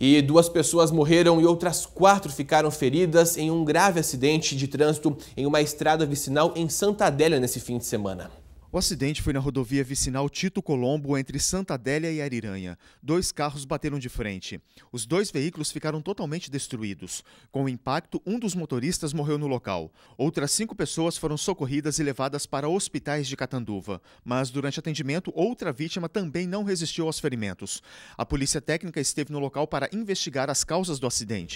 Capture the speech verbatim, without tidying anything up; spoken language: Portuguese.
E duas pessoas morreram e outras quatro ficaram feridas em um grave acidente de trânsito em uma estrada vicinal em Santa Adélia nesse fim de semana. O acidente foi na rodovia vicinal Tito Colombo, entre Santa Adélia e Ariranha. Dois carros bateram de frente. Os dois veículos ficaram totalmente destruídos. Com o impacto, um dos motoristas morreu no local. Outras cinco pessoas foram socorridas e levadas para hospitais de Catanduva. Mas, durante atendimento, outra vítima também não resistiu aos ferimentos. A polícia técnica esteve no local para investigar as causas do acidente.